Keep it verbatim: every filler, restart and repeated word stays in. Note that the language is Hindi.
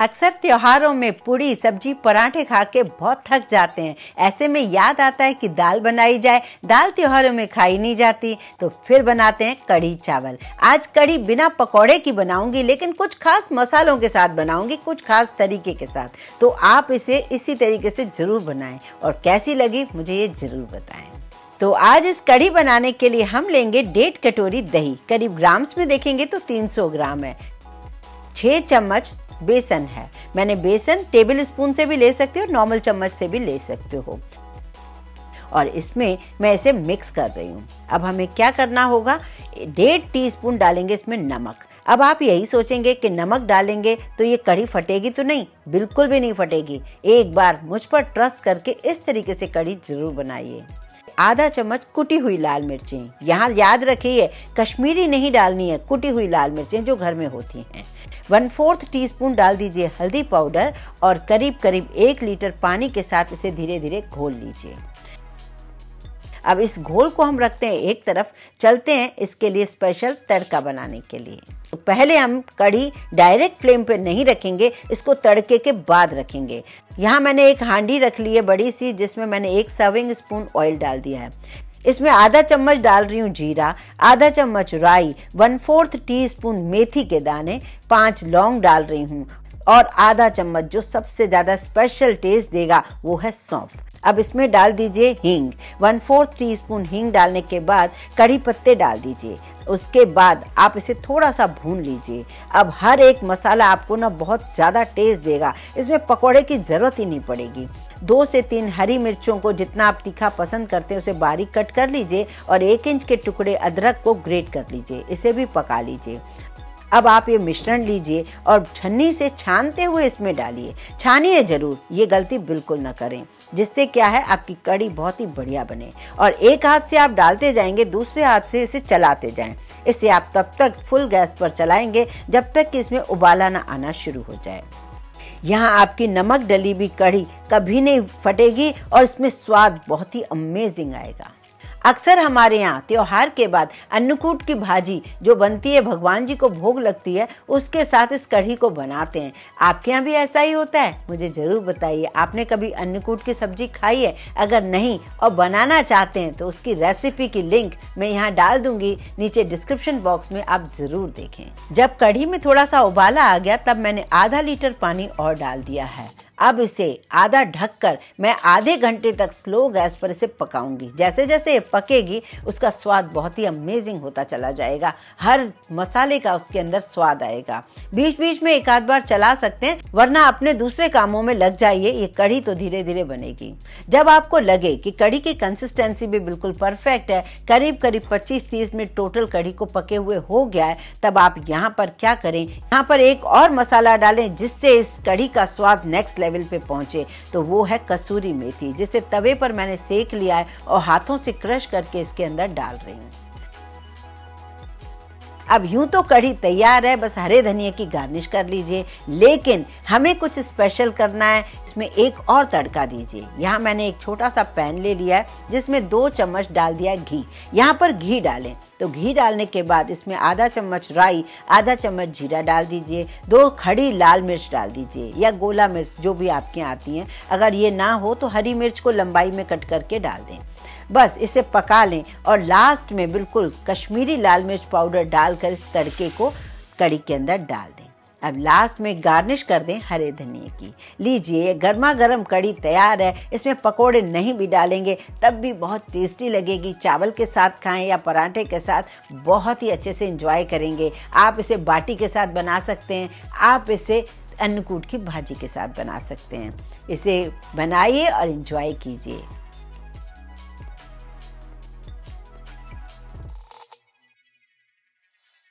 अक्सर त्योहारों में पूड़ी सब्जी पराठे खा के बहुत थक जाते हैं। ऐसे में याद आता है कि दाल बनाई जाए। दाल त्योहारों में खाई नहीं जाती तो फिर बनाते हैं कढ़ी चावल। आज कढ़ी बिना पकौड़े की बनाऊंगी, लेकिन कुछ खास मसालों के साथ बनाऊंगी, कुछ खास तरीके के साथ। तो आप इसे इसी तरीके से ज़रूर बनाएं और कैसी लगी मुझे ये ज़रूर बताएं। तो आज इस कढ़ी बनाने के लिए हम लेंगे डेढ़ कटोरी दही, करीब ग्राम्स में देखेंगे तो तीन सौ ग्राम है। छः चम्मच बेसन है, मैंने बेसन टेबल स्पून से भी ले सकते हो, नॉर्मल चम्मच से भी ले सकते हो। और इसमें मैं इसे मिक्स कर रही हूँ। अब हमें क्या करना होगा, डेढ़ टीस्पून डालेंगे इसमें नमक। अब आप यही सोचेंगे कि नमक डालेंगे तो ये कढ़ी फटेगी तो नहीं, बिल्कुल भी नहीं फटेगी। एक बार मुझ पर ट्रस्ट करके इस तरीके से कढ़ी ज़रूर बनाइए। आधा चम्मच कुटी हुई लाल मिर्चें, यहाँ याद रखिए कश्मीरी नहीं डालनी है, कुटी हुई लाल मिर्चें जो घर में होती हैं। वन फोर्थ टीस्पून डाल दीजिए हल्दी पाउडर और करीब करीब एक लीटर पानी के साथ इसे धीरे धीरे घोल लीजिए। अब इस घोल को हम रखते हैं एक तरफ, चलते हैं इसके लिए स्पेशल तड़का बनाने के लिए। तो पहले हम कढ़ी डायरेक्ट फ्लेम पे नहीं रखेंगे, इसको तड़के के बाद रखेंगे। यहाँ मैंने एक हांडी रख ली है बड़ी सी, जिसमें मैंने एक सर्विंग स्पून ऑयल डाल दिया है। इसमें आधा चम्मच डाल रही हूँ जीरा, आधा चम्मच राई, वन फोर्थ टीस्पून मेथी के दाने, पाँच लौंग डाल रही हूँ और आधा चम्मच जो सबसे ज़्यादा स्पेशल टेस्ट देगा वो है सौंफ। अब इसमें डाल दीजिए हींग, वन फोर्थ टीस्पून हींग डालने के बाद कड़ी पत्ते डाल दीजिए। उसके बाद आप इसे थोड़ा सा भून लीजिए। अब हर एक मसाला आपको ना बहुत ज़्यादा टेस्ट देगा, इसमें पकौड़े की ज़रूरत ही नहीं पड़ेगी। दो से तीन हरी मिर्चों को, जितना आप तीखा पसंद करते हैं, उसे बारीक कट कर लीजिए और एक इंच के टुकड़े अदरक को ग्रेट कर लीजिए, इसे भी पका लीजिए। अब आप ये मिश्रण लीजिए और छन्नी से छानते हुए इसमें डालिए। छानिए ज़रूर, ये गलती बिल्कुल ना करें, जिससे क्या है आपकी कढ़ी बहुत ही बढ़िया बने। और एक हाथ से आप डालते जाएंगे, दूसरे हाथ से इसे चलाते जाएं। इसे आप तब तक फुल गैस पर चलाएंगे जब तक कि इसमें उबाला ना आना शुरू हो जाए। यहाँ आपकी नमक डली हुई कढ़ी कभी नहीं फटेगी और इसमें स्वाद बहुत ही अमेजिंग आएगा। अक्सर हमारे यहाँ त्योहार के बाद अन्नकूट की भाजी जो बनती है, भगवान जी को भोग लगती है, उसके साथ इस कढ़ी को बनाते हैं। आपके यहाँ भी ऐसा ही होता है? मुझे ज़रूर बताइए, आपने कभी अन्नकूट की सब्जी खाई है? अगर नहीं और बनाना चाहते हैं तो उसकी रेसिपी की लिंक मैं यहाँ डाल दूँगी, नीचे डिस्क्रिप्शन बॉक्स में आप ज़रूर देखें। जब कढ़ी में थोड़ा सा उबाला आ गया तब मैंने आधा लीटर पानी और डाल दिया है। अब इसे आधा ढककर मैं आधे घंटे तक स्लो गैस पर इसे पकाऊंगी। जैसे जैसे ये पकेगी उसका स्वाद बहुत ही अमेजिंग होता चला जाएगा, हर मसाले का उसके अंदर स्वाद आएगा। बीच बीच में एक आध बार चला सकते हैं, वरना अपने दूसरे कामों में लग जाइए, ये कढ़ी तो धीरे धीरे बनेगी। जब आपको लगे कि कढ़ी की कंसिस्टेंसी भी बिल्कुल परफेक्ट है, करीब करीब पच्चीस तीस मिनट टोटल कढ़ी को पके हुए हो गया है, तब आप यहाँ पर क्या करें, यहाँ पर एक और मसाला डालें जिससे इस कढ़ी का स्वाद नेक्स्ट लेवल पे पहुंचे। तो वो है कसूरी मेथी, जिसे तवे पर मैंने सेक लिया है और हाथों से क्रश करके इसके अंदर डाल रही हूँ। अब यूं तो कढ़ी तैयार है, बस हरे धनिया की गार्निश कर लीजिए, लेकिन हमें कुछ स्पेशल करना है। इसमें एक और तड़का दीजिए। यहाँ मैंने एक छोटा सा पैन ले लिया है जिसमें दो चम्मच डाल दिया है घी। यहाँ पर घी डालें, तो घी डालने के बाद इसमें आधा चम्मच राई, आधा चम्मच जीरा डाल दीजिए, दो खड़ी लाल मिर्च डाल दीजिए या गोला मिर्च जो भी आपके यहाँ आती हैं। अगर ये ना हो तो हरी मिर्च को लंबाई में कट करके डाल दें। बस इसे पका लें और लास्ट में बिल्कुल कश्मीरी लाल मिर्च पाउडर डालकर इस तड़के को कढ़ी के अंदर डाल दें। अब लास्ट में गार्निश कर दें हरे धनिए की। लीजिए, गर्मा गर्म कढ़ी तैयार है। इसमें पकोड़े नहीं भी डालेंगे तब भी बहुत टेस्टी लगेगी। चावल के साथ खाएं या पराठे के साथ, बहुत ही अच्छे से एंजॉय करेंगे। आप इसे बाटी के साथ बना सकते हैं, आप इसे अन्नकूट की भाजी के साथ बना सकते हैं। इसे बनाइए और इन्जॉय कीजिए।